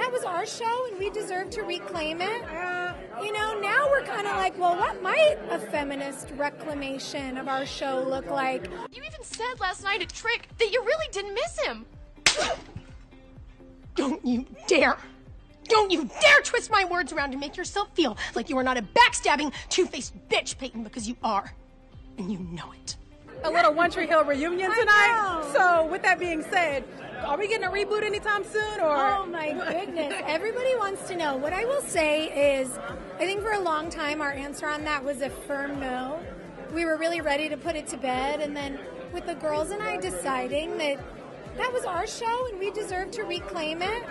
that was our show and we deserve to reclaim it. You know, now we're kind of like, well, what might a feminist reclamation of our show look like? You even said last night at Trick that you really didn't miss him. Don't you dare. Don't you dare twist my words around and make yourself feel like you are not a backstabbing, two-faced bitch, Peyton, because you are. And you know it. A little One Tree Hill reunion tonight. So with that being said, are we getting a reboot anytime soon? Or? Oh my goodness. Everybody wants to know. What I will say is, I think for a long time our answer on that was a firm no. We were really ready to put it to bed, and then with the girls and I deciding that that was our show and we deserve to reclaim it.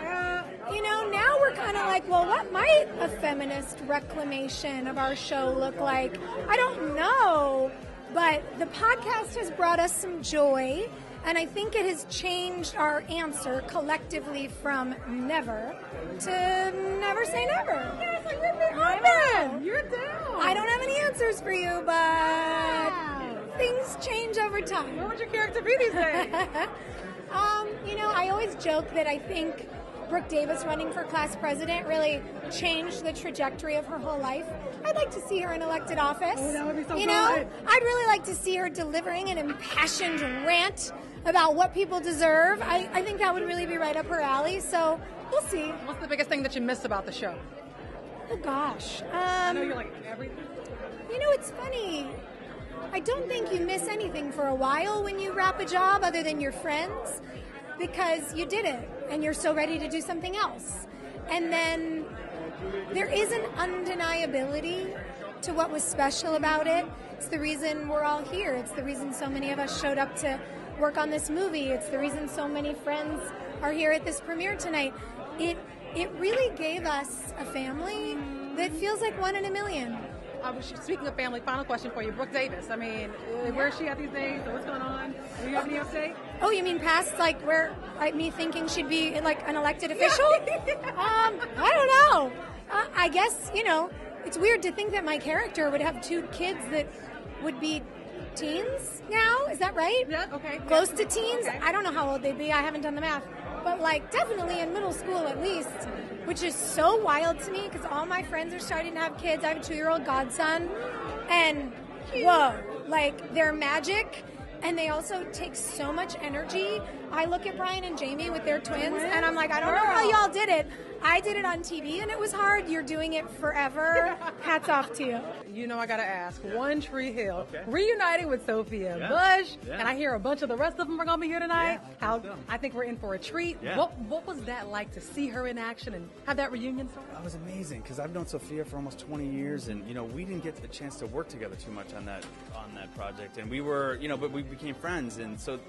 You know, now we're kind of like, well, what might a feminist reclamation of our show look like? I don't know. But the podcast has brought us some joy, and I think it has changed our answer collectively from never to never say never. Yeah, it's like we're open. You're down. I don't have any answers for you, but things change over time. What would your character be these days? You know, I always joke that I think Brooke Davis running for class president really changed the trajectory of her whole life. I'd like to see her in elected office. Oh, that would be so fun. I'd really like to see her delivering an impassioned rant about what people deserve. I think that would really be right up her alley, so we'll see. What's the biggest thing that you miss about the show? Oh, gosh. I know you're like everything. You know, it's funny. I don't think you miss anything for a while when you wrap a job other than your friends, because you did it and you're so ready to do something else. And then there is an undeniability to what was special about it. It's the reason we're all here. It's the reason so many of us showed up to work on this movie. It's the reason so many friends are here at this premiere tonight. It really gave us a family that feels like one in a million. Speaking of family, final question for you, Brooke Davis. I mean, where is she at these days? What's going on? Do you have any update? Oh, you mean past, like, where, like, me thinking she'd be, like, an elected official? I don't know. I guess, you know, it's weird to think that my character would have two kids that would be teens now. Is that right? Yeah, okay. Close to teens. Okay. I don't know how old they'd be. I haven't done the math. But, like, definitely in middle school at least, which is so wild to me because all my friends are starting to have kids. I have a 2-year-old godson, and whoa, like, they're magic, and they also take so much energy. I look at Brian and Jamie with their twins, and I'm like, I don't know how y'all did it. I did it on TV, and it was hard. You're doing it forever. Hats off to you. You know, I got to ask, One Tree Hill, reunited with Sophia Bush, and I hear a bunch of the rest of them are going to be here tonight. I think we're in for a treat. Yeah. What was that like to see her in action and have that reunion story? That was amazing, because I've known Sophia for almost 20 years, and, you know, we didn't get the chance to work together too much on that project. And we were, you know, but we became friends, and so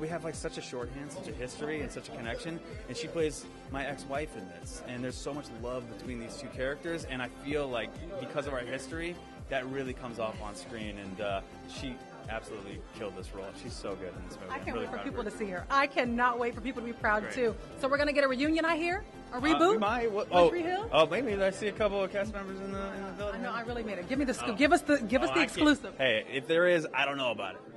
we have, like, such a shorthand, such a history, and such a connection. And she plays my ex-wife in this, and there's so much love between these two characters, and I feel like because of our history, that really comes off on screen, and she absolutely killed this role. She's so good in this movie. I can't wait for people to see her. I cannot wait for people to be proud too. So we're gonna get a reunion, I hear. A reboot? We might. Oh, maybe I see a couple of cast members in the building. I know. I really made it. Give me the scoop. Give us the exclusive. Hey, if there is, I don't know about it.